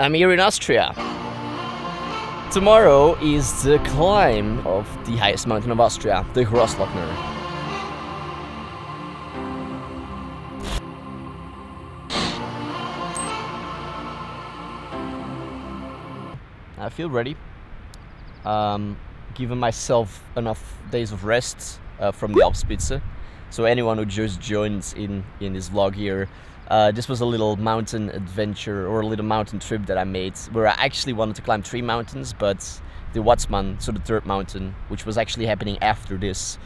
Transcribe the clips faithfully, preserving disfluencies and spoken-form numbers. I'm here in Austria. Tomorrow is the climb of the highest mountain of Austria, the Grossglockner. I feel ready. Um, given myself enough days of rest uh, from the Alpspitze. So anyone who just joins in in this vlog here, uh, this was a little mountain adventure or a little mountain trip that I made, where I actually wanted to climb three mountains, but the Watzmann, so the third mountain, which was actually happening after this,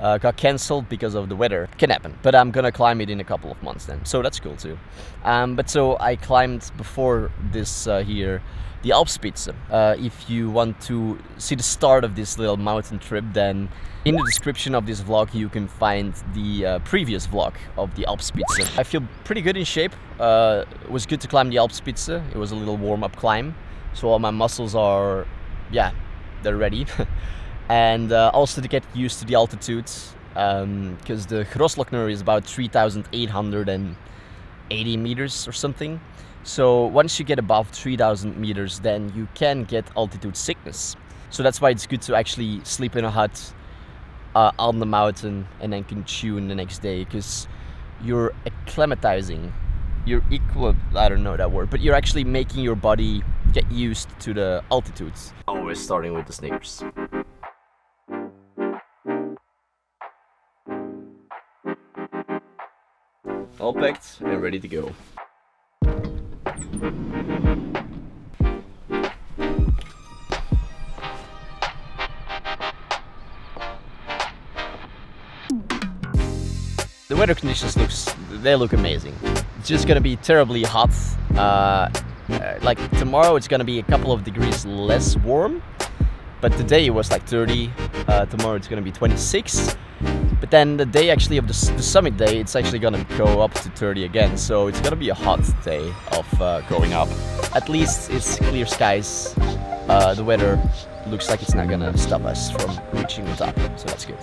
uh, got cancelled because of the weather. Can happen, but I'm gonna climb it in a couple of months then, so that's cool too. Um, but so I climbed before this uh, here, the Alpspitze. Uh, if you want to see the start of this little mountain trip, then in the description of this vlog you can find the uh, previous vlog of the Alpspitze. I feel pretty good in shape. Uh, it was good to climb the Alpspitze. It was a little warm-up climb, so all my muscles are, yeah, they're ready. And uh, also to get used to the altitude, because um, the Grossglockner is about three thousand eight hundred eighty meters or something. So once you get above three thousand meters, then you can get altitude sickness. So that's why it's good to actually sleep in a hut uh, on the mountain and then can tune the next day, because you're acclimatizing. You're equal, I don't know that word, but you're actually making your body get used to the altitudes. Always starting with the Snickers. All packed and ready to go. The weather conditions looks, they look amazing. It's just gonna be terribly hot. Uh, like tomorrow it's gonna be a couple of degrees less warm, but today it was like thirty, uh, tomorrow it's gonna be twenty-six. But then the day actually of the, the summit day, it's actually gonna go up to thirty again, so it's gonna be a hot day of uh, going up. At least it's clear skies, uh, the weather looks like it's not gonna stop us from reaching the top, so that's good.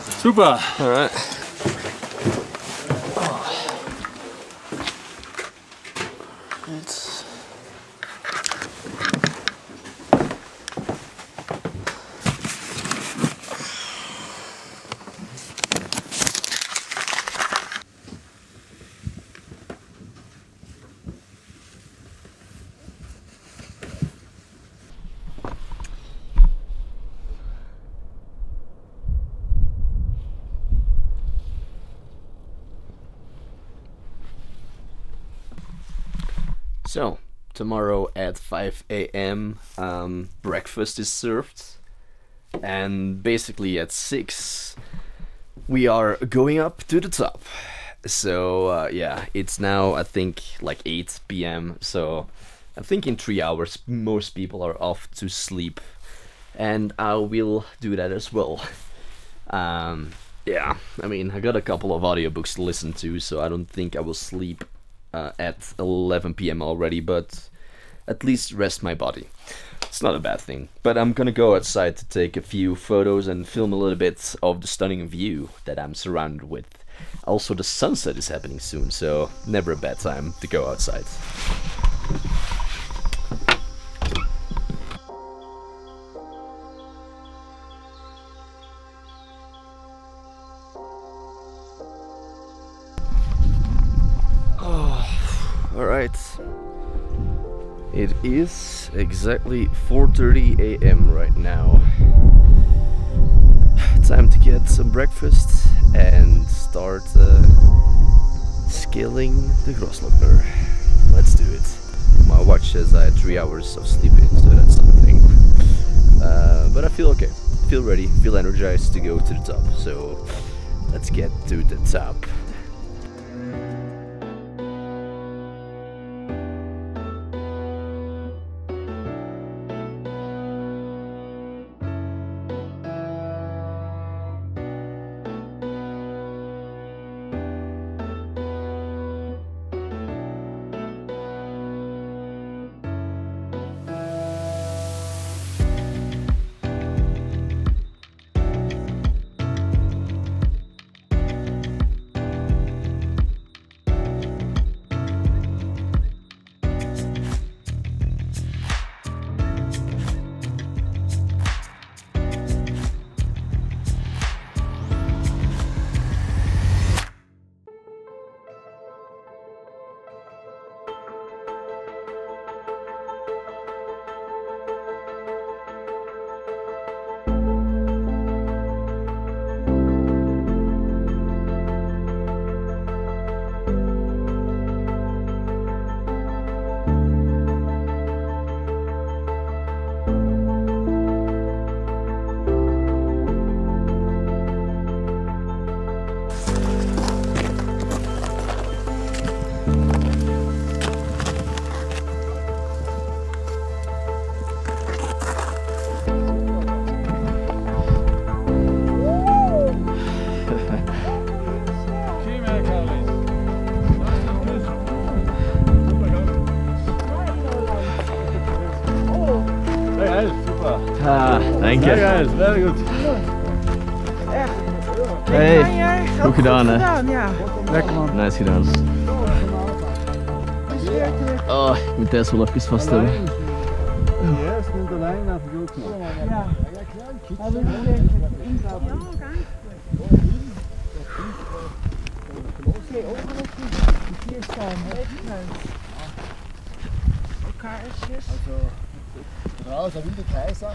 Super! Alright. It's So, tomorrow at five A M um, breakfast is served, and basically at six we are going up to the top. So uh, yeah, it's now I think like eight P M so I think in three hours most people are off to sleep, and I will do that as well. Um, yeah, I mean I got a couple of audiobooks to listen to, so I don't think I will sleep Uh, at eleven P M already, but at least rest my body. It's not a bad thing. But I'm gonna go outside to take a few photos and film a little bit of the stunning view that I'm surrounded with. Also, the sunset is happening soon, so never a bad time to go outside. It is exactly four thirty A M right now. Time to get some breakfast and start uh, scaling the Grossglockner. Let's do it. My watch says I had three hours of sleep in, so that's something. Uh, but I feel okay. I feel ready. I feel energized to go to the top. So let's get to the top. Ah, danke. Very good, very good. Hey, goed gedaan hè. Lekker man. Nice gedaan. Oh, ik moet deze wel even vasthouden. Ja, het neemt de lijn naar de goed. Ja, dat is echt. Raus, ein wilder Kaiser,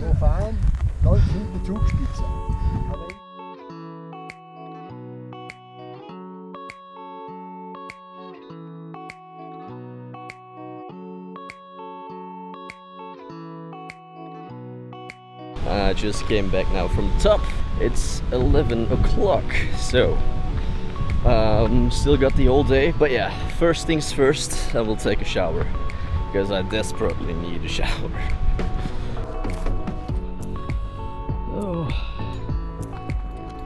so fein, ganz hinten Zugspitze. I just came back now from the top. It's eleven o'clock, so um, still got the whole day. But yeah, first things first, I will take a shower. Because I desperately need a shower. Oh,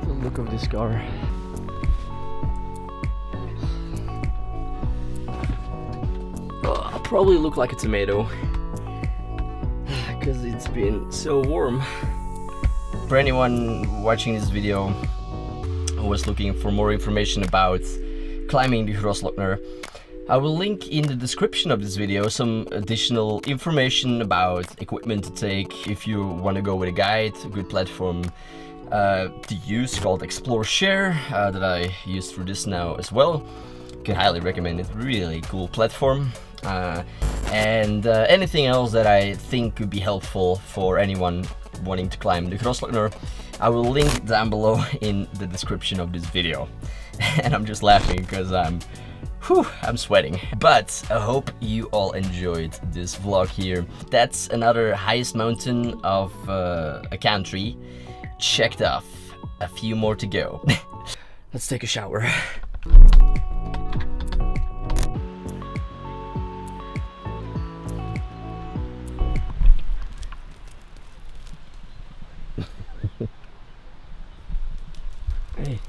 the look of this car. Oh, I probably look like a tomato because it's been so warm. For anyone watching this video who was looking for more information about climbing the Grossglockner, I will link in the description of this video some additional information about equipment to take if you want to go with a guide, a good platform uh, to use called Explore Share uh, that I use for this now as well. Can highly recommend it, really cool platform. Uh, and uh, anything else that I think could be helpful for anyone wanting to climb the Grossglockner, I will link down below in the description of this video. And I'm just laughing because I'm Whew, I'm sweating. But I hope you all enjoyed this vlog here. That's another highest mountain of uh, a country checked off. A few more to go. Let's take a shower. Hey.